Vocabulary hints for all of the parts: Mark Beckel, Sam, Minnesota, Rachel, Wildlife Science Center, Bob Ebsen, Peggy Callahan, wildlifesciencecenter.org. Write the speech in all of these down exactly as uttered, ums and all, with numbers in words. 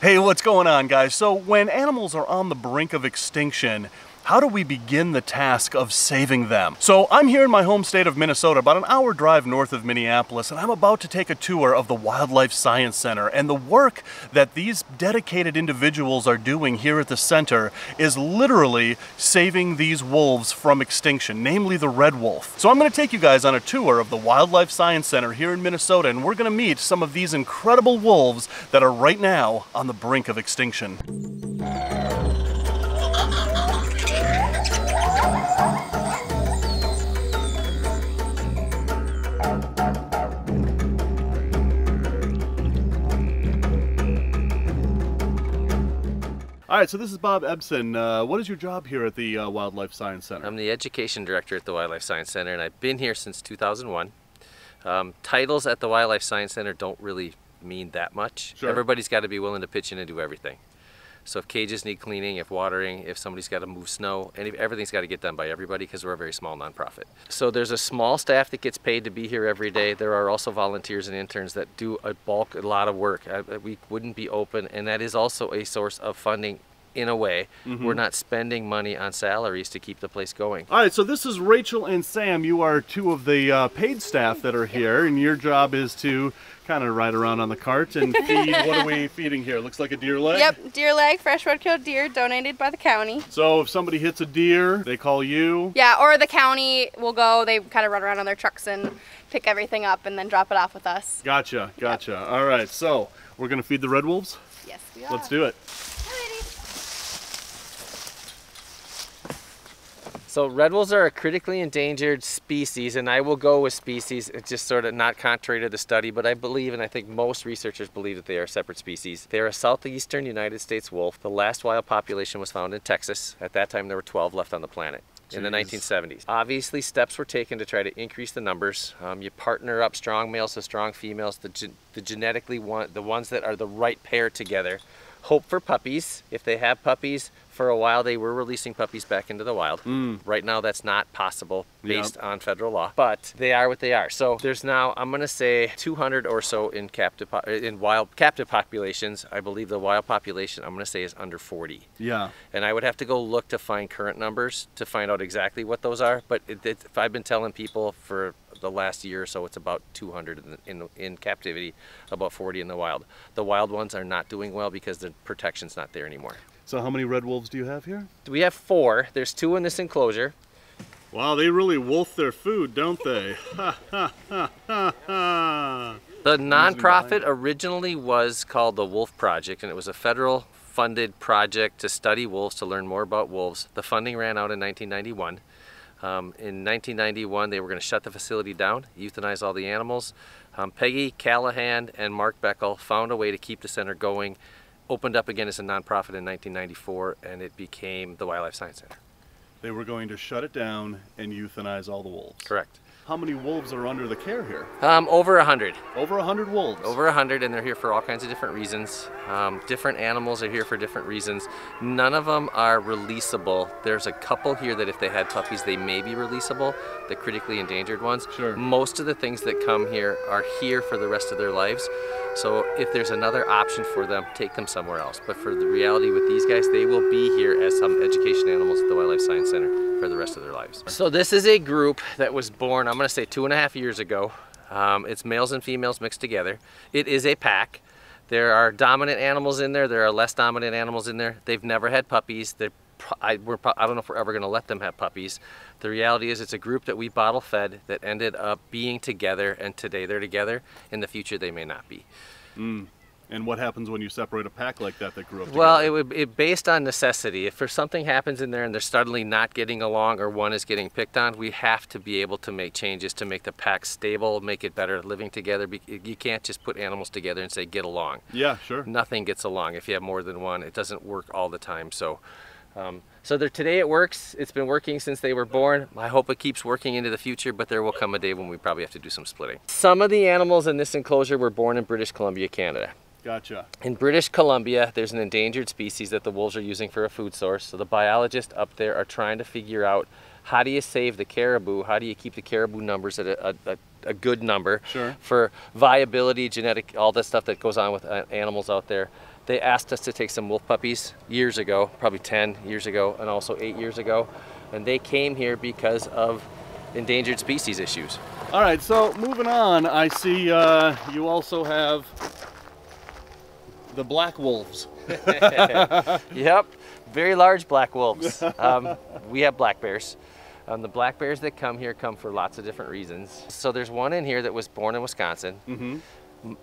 Hey, what's going on, guys? So when animals are on the brink of extinction, how do we begin the task of saving them? So I'm here in my home state of Minnesota, about an hour drive north of Minneapolis, and I'm about to take a tour of the Wildlife Science Center. And the work that these dedicated individuals are doing here at the center is literally saving these wolves from extinction, namely the red wolf. So I'm gonna take you guys on a tour of the Wildlife Science Center here in Minnesota, and we're gonna meet some of these incredible wolves that are right now on the brink of extinction. All right, so this is Bob Ebsen. Uh, what is your job here at the uh, Wildlife Science Center? I'm the Education Director at the Wildlife Science Center, and I've been here since two thousand one. Um, titles at the Wildlife Science Center don't really mean that much. Sure. Everybody's got to be willing to pitch in and do everything. So if cages need cleaning, if watering, if somebody's got to move snow, and everything's got to get done by everybody because we're a very small nonprofit. So there's a small staff that gets paid to be here every day. There are also volunteers and interns that do a bulk, a lot of work. I, we wouldn't be open, and that is also a source of funding. In a way, mm-hmm. We're not spending money on salaries to keep the place going. All right, so this is Rachel and Sam. You are two of the uh, paid staff that are here, and your job is to kind of ride around on the cart and feed. What are we feeding here? Looks like a deer leg? Yep, deer leg, fresh roadkill deer donated by the county. So if somebody hits a deer, they call you? Yeah, or the county will go, they kind of run around on their trucks and pick everything up and then drop it off with us. Gotcha, gotcha. Yep. All right, so we're going to feed the red wolves? Yes, we are. Let's do it. So red wolves are a critically endangered species, and I will go with species. It's just sort of not contrary to the study, but I believe, and I think most researchers believe, that they are separate species. They are a southeastern United States wolf. The last wild population was found in Texas. At that time, there were twelve left on the planet. Jeez. In the nineteen seventies. Obviously, steps were taken to try to increase the numbers. Um, you partner up strong males with strong females, the, ge the genetically one, the ones that are the right pair together. Hope for puppies. If they have puppies, for a while they were releasing puppies back into the wild. Mm. Right now that's not possible based yep. on federal law, but they are what they are. So there's now, I'm gonna say two hundred or so in captive, in wild captive populations. I believe the wild population, I'm gonna say, is under forty. Yeah. And I would have to go look to find current numbers to find out exactly what those are, but it, it, if I've been telling people for the last year or so, it's about two hundred in, in, in captivity, about forty in the wild. The wild ones are not doing well because the protection's not there anymore. So how many red wolves do you have here? We have four. There's two in this enclosure. Wow, they really wolf their food, don't they? Ha, ha, ha, ha, ha. The nonprofit originally was called the Wolf Project, and it was a federal funded project to study wolves, to learn more about wolves. The funding ran out in nineteen ninety-one. Um, in nineteen ninety-one, they were going to shut the facility down, euthanize all the animals. Um, Peggy Callahan and Mark Beckel found a way to keep the center going, opened up again as a nonprofit in nineteen ninety-four, and it became the Wildlife Science Center. They were going to shut it down and euthanize all the wolves. Correct. How many wolves are under the care here? Um, over a hundred. Over a hundred wolves? Over a hundred, and they're here for all kinds of different reasons. Um, different animals are here for different reasons. None of them are releasable. There's a couple here that if they had puppies, they may be releasable, the critically endangered ones. Sure. Most of the things that come here are here for the rest of their lives. So if there's another option for them, take them somewhere else. But for the reality with these guys, they will be here as some education animals at the Wildlife Science Center for the rest of their lives. So this is a group that was born, I'm gonna say, two and a half years ago. Um, it's males and females mixed together. It is a pack. There are dominant animals in there. There are less dominant animals in there. They've never had puppies. They're I, we're, I don't know if we're ever going to let them have puppies. The reality is it's a group that we bottle fed that ended up being together, and today they're together. In the future they may not be. Mm. And what happens when you separate a pack like that that grew up together? Well, it would it based on necessity. If there's something happens in there and they're suddenly not getting along, or one is getting picked on, we have to be able to make changes to make the pack stable, make it better living together. You can't just put animals together and say get along. Yeah, sure. Nothing gets along. If you have more than one, it doesn't work all the time. So. Um, so there, today it works. It's been working since they were born. I hope it keeps working into the future, but there will come a day when we probably have to do some splitting. Some of the animals in this enclosure were born in British Columbia, Canada. Gotcha. In British Columbia, there's an endangered species that the wolves are using for a food source. So the biologists up there are trying to figure out, how do you save the caribou? How do you keep the caribou numbers at a, a, a a good number? Sure. For viability, genetic, all that stuff that goes on with animals out there. They asked us to take some wolf puppies years ago, probably ten years ago, and also eight years ago. And they came here because of endangered species issues. All right, so moving on, I see uh, you also have the black wolves. Yep, very large black wolves. Um, we have black bears. Um, the black bears that come here come for lots of different reasons. So there's one in here that was born in Wisconsin. Mm-hmm.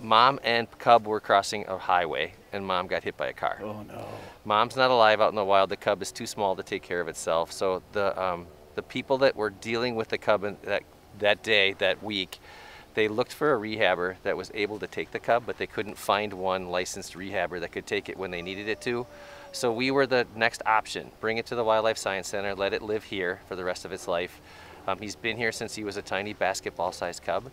Mom and cub were crossing a highway and mom got hit by a car. Oh no. Mom's not alive out in the wild. The cub is too small to take care of itself. So the, um, the people that were dealing with the cub in that, that day, that week, they looked for a rehabber that was able to take the cub, but they couldn't find one licensed rehabber that could take it when they needed it to. So we were the next option. Bring it to the Wildlife Science Center, let it live here for the rest of its life. Um, he's been here since he was a tiny basketball-sized cub.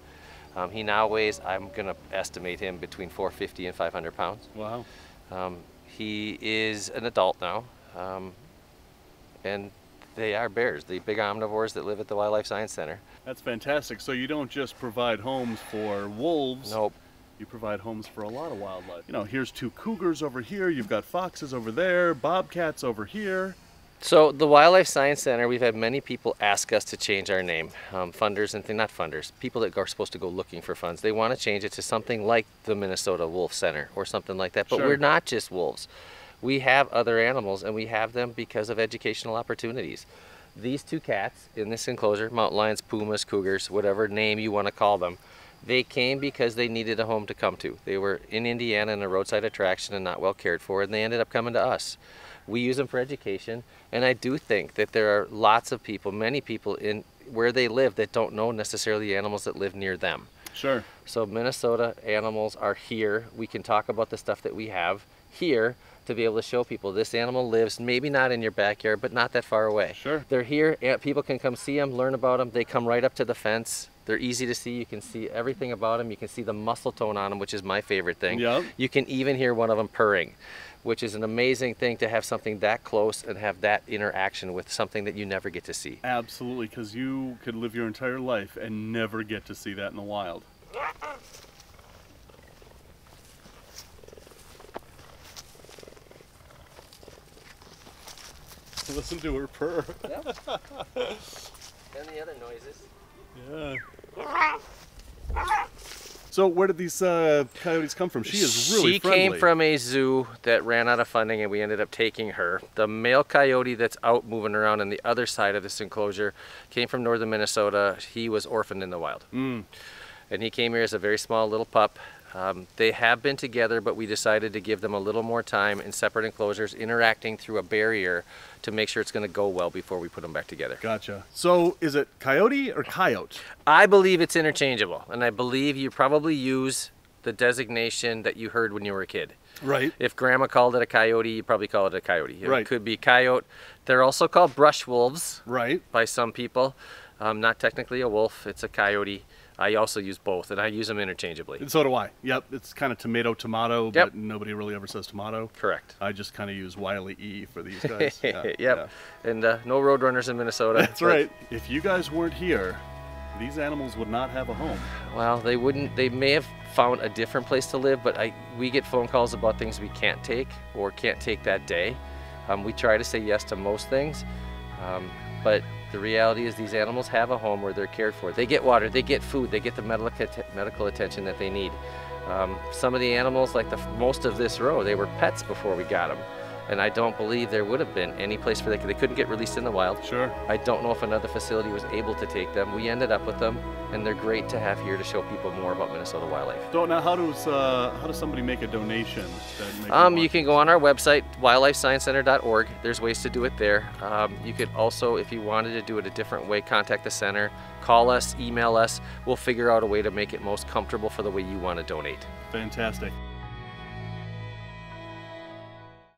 Um, he now weighs, I'm gonna estimate him between four fifty and five hundred pounds. Wow. Um, he is an adult now, um, and they are bears, the big omnivores that live at the Wildlife Science Center. That's fantastic. So you don't just provide homes for wolves. Nope. You provide homes for a lot of wildlife. You know, here's two cougars over here, you've got foxes over there, bobcats over here. So the Wildlife Science Center, we've had many people ask us to change our name. Um, funders and things, not funders, people that are supposed to go looking for funds, they want to change it to something like the Minnesota Wolf Center or something like that. But sure, we're not just wolves. We have other animals and we have them because of educational opportunities. These two cats in this enclosure, mountain lions, pumas, cougars, whatever name you want to call them, they came because they needed a home to come to. They were in Indiana in a roadside attraction and not well cared for, and they ended up coming to us. We use them for education, and I do think that there are lots of people, many people in where they live that don't know necessarily the animals that live near them. Sure. So Minnesota animals are here. We can talk about the stuff that we have here to be able to show people this animal lives, maybe not in your backyard, but not that far away. Sure. They're here, and people can come see them, learn about them. They come right up to the fence. They're easy to see. You can see everything about them. You can see the muscle tone on them, which is my favorite thing. Yep. You can even hear one of them purring, which is an amazing thing to have something that close and have that interaction with something that you never get to see. Absolutely, because you could live your entire life and never get to see that in the wild. Listen to her purr. Yep. And the other noises. Yeah. So where did these uh, coyotes come from? She is really she friendly. She came from a zoo that ran out of funding and we ended up taking her. The male coyote that's out moving around on the other side of this enclosure came from northern Minnesota. He was orphaned in the wild. Mm. And he came here as a very small little pup. Um, they have been together, but we decided to give them a little more time in separate enclosures, interacting through a barrier to make sure it's going to go well before we put them back together. Gotcha. So is it coyote or coyote? I believe it's interchangeable, and I believe you probably use the designation that you heard when you were a kid. Right. If grandma called it a coyote, you probably call it a coyote. It right. could be coyote. They're also called brush wolves right. by some people. Um, not technically a wolf, it's a coyote. I also use both, and I use them interchangeably. And so do I. Yep, it's kind of tomato, tomato, yep. but nobody really ever says tomato. Correct. I just kind of use Wiley E for these guys. Yeah, yep, yeah. And uh, no roadrunners in Minnesota. That's but... right. If you guys weren't here, these animals would not have a home. Well, they wouldn't. They may have found a different place to live, but I, we get phone calls about things we can't take or can't take that day. Um, we try to say yes to most things, um, but the reality is these animals have a home where they're cared for. They get water, they get food, they get the medical, medical attention that they need. Um, some of the animals, like the most of this row, they were pets before we got them. And I don't believe there would have been any place for them. They couldn't get released in the wild. Sure. I don't know if another facility was able to take them. We ended up with them, and they're great to have here to show people more about Minnesota wildlife. So now how does, uh, how does somebody make a donation? That um, you can go on our website, wildlife science center dot org. There's ways to do it there. Um, you could also, if you wanted to do it a different way, contact the center, call us, email us. We'll figure out a way to make it most comfortable for the way you want to donate. Fantastic.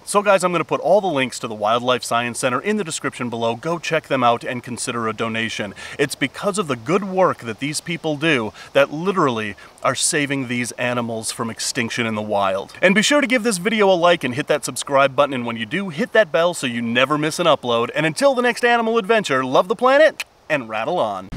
So guys, I'm going to put all the links to the Wildlife Science Center in the description below. Go check them out and consider a donation. It's because of the good work that these people do that literally are saving these animals from extinction in the wild. And be sure to give this video a like and hit that subscribe button. And when you do, hit that bell so you never miss an upload. And until the next animal adventure, love the planet and rattle on.